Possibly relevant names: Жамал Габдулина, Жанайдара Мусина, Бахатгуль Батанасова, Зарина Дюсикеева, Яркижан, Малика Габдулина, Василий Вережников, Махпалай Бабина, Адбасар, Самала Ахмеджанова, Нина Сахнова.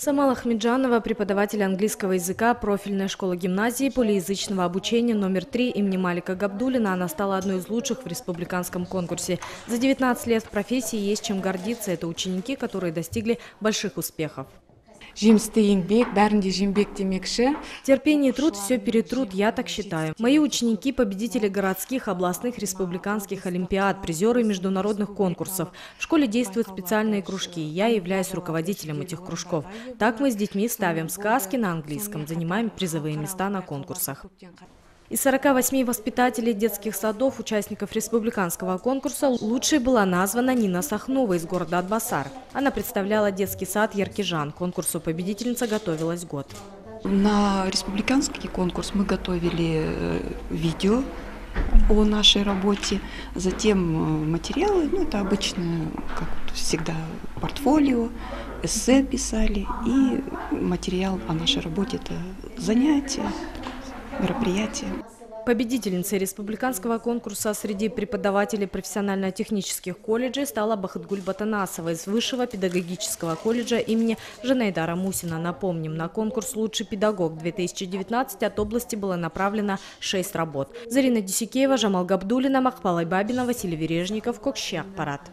Самала Ахмеджанова, преподаватель английского языка профильной школы-гимназии полиязычного обучения номер 3 имени Малика Габдулина, она стала одной из лучших в республиканском конкурсе. За 19 лет в профессии есть чем гордиться. Это ученики, которые достигли больших успехов. Терпение и труд – все перетрут, я так считаю. Мои ученики – победители городских, областных, республиканских олимпиад, призеры международных конкурсов. В школе действуют специальные кружки, я являюсь руководителем этих кружков. Так мы с детьми ставим сказки на английском, занимаем призовые места на конкурсах. Из 48 воспитателей детских садов, участников республиканского конкурса, лучшей была названа Нина Сахнова из города Адбасар. Она представляла детский сад «Яркижан». К конкурсу победительница готовилась год. На республиканский конкурс мы готовили видео о нашей работе, затем материалы, ну это обычно, как всегда, портфолио, эссе писали и материал о нашей работе – это занятия. Мероприятие. Победительницей республиканского конкурса среди преподавателей профессионально-технических колледжей стала Бахатгуль Батанасова из Высшего педагогического колледжа имени Жанайдара Мусина. Напомним, на конкурс «Лучший педагог» 2019 от области было направлено 6 работ. Зарина Дюсикеева, Жамал Габдулина, Махпалай Бабина, Василий Вережников, Парад.